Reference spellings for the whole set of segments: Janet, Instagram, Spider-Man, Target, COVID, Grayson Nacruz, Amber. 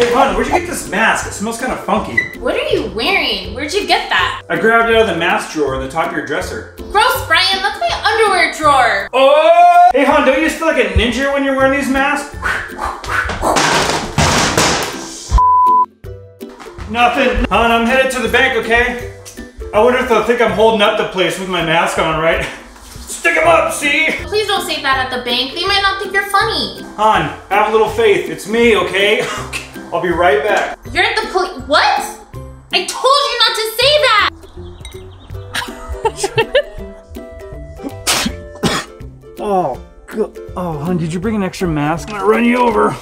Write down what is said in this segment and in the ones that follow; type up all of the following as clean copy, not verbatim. Hey, hon, where'd you get this mask? It smells kind of funky. What are you wearing? Where'd you get that? I grabbed it out of the mask drawer in the top of your dresser. Gross, Brian. That's my underwear drawer. Oh! Hey, hon, don't you just feel like a ninja when you're wearing these masks? Nothing. Hon, I'm headed to the bank, okay? I wonder if they'll think I'm holding up the place with my mask on, right? Stick them up, see? Please don't say that at the bank. They might not think you're funny. Hon, have a little faith. It's me, okay? I'll be right back. You're at the police. What? I told you not to say that. Oh, good. Oh, hon, did you bring an extra mask? I'm gonna run you over.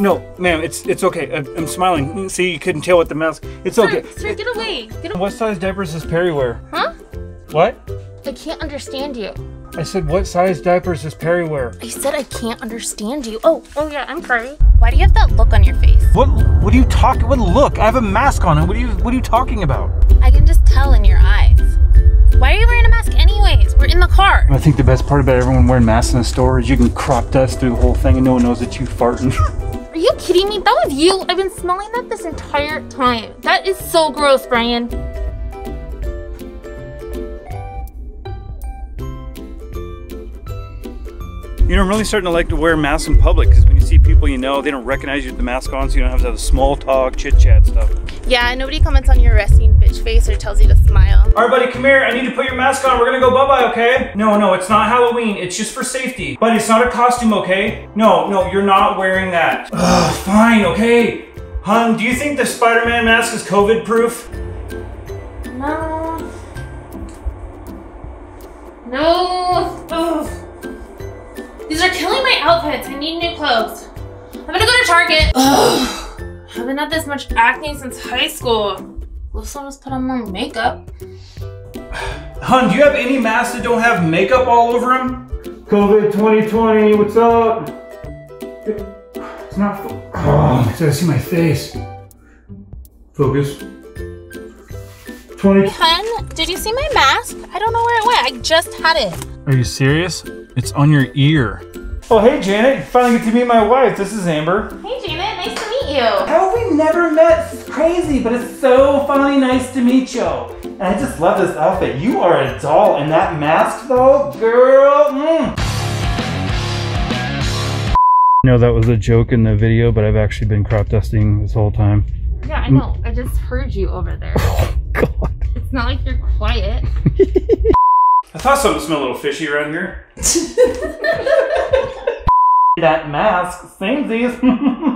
No, ma'am, it's okay. I'm smiling. See, you couldn't tell with the mask. It's okay. Sir, get away. Get away. What size diapers does Perry wear? Huh? What? I can't understand you. I said, what size diapers does Perry wear? I said I can't understand you. Oh yeah, I'm sorry. Why do you have that look on your face? What are you talking? What look? I have a mask on. What are you talking about? I can just tell in your eyes. Why are you wearing a mask anyways? We're in the car. I think the best part about everyone wearing masks in the store is you can crop dust through the whole thing and no one knows that you farting. Are you kidding me? That was you. I've been smelling that this entire time. That is so gross, Brian. You know, I'm really starting to like to wear masks in public because when you see people you know, they don't recognize you with the mask on, so you don't have to have the small talk, chit-chat stuff. Yeah, nobody comments on your resting bitch face or tells you to smile. All right, buddy, come here. I need to put your mask on. We're gonna go bye-bye, okay? No, it's not Halloween. It's just for safety. Buddy, it's not a costume, okay? No, you're not wearing that. Ugh, fine, okay. Hun, do you think the Spider-Man mask is COVID-proof? No. Ugh. These are killing my outfits. I need new clothes. I'm gonna go to Target. Ugh. I haven't had this much acne since high school. Let's just put on more makeup. Hun, do you have any masks that don't have makeup all over them? COVID 2020, what's up? It's not. Oh, I see my face. Focus. 20. Hun, did you see my mask? I don't know where it went. I just had it. Are you serious? It's on your ear. Oh, hey, Janet. You finally get to meet my wife. This is Amber. Hey, Janet. Nice to meet you. How have we never met? This is crazy, but it's so finally nice to meet you. And I just love this outfit. You are a doll. And that mask, though, girl. No, that was a joke in the video, but I've actually been crop dusting this whole time. Yeah, I know. I just heard you over there. Oh, God. It's not like you're quiet. I thought something smelled a little fishy around here. That mask, same thing.